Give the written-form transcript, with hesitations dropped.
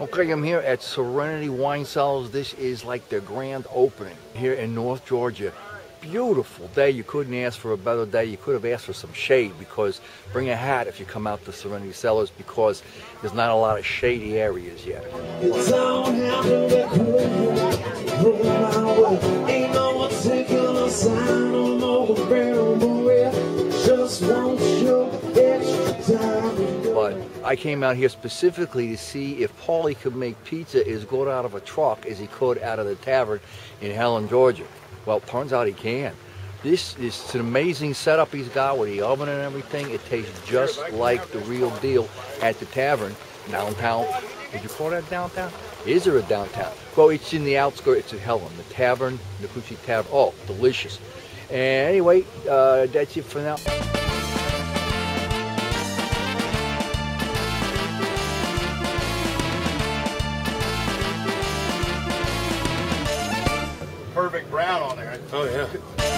Okay, I'm here at Serenity Wine Cellars. This is like the grand opening here in North Georgia. Beautiful day. You couldn't ask for a better day. You could have asked for some shade, because bring a hat if you come out to Serenity Cellars, because there's not a lot of shady areas yet. But I came out here specifically to see if Paulie could make pizza as good out of a truck as he could out of the tavern in Helen, Georgia. Well, turns out he can. This is an amazing setup he's got with the oven and everything. It tastes just like the real deal at the tavern downtown. Would you call that downtown? Is there a downtown? Well, it's in the outskirts of Helen. The tavern, the Nacoochee Tavern. Oh, delicious. And anyway, that's it for now. Perfect brown on there. Oh yeah.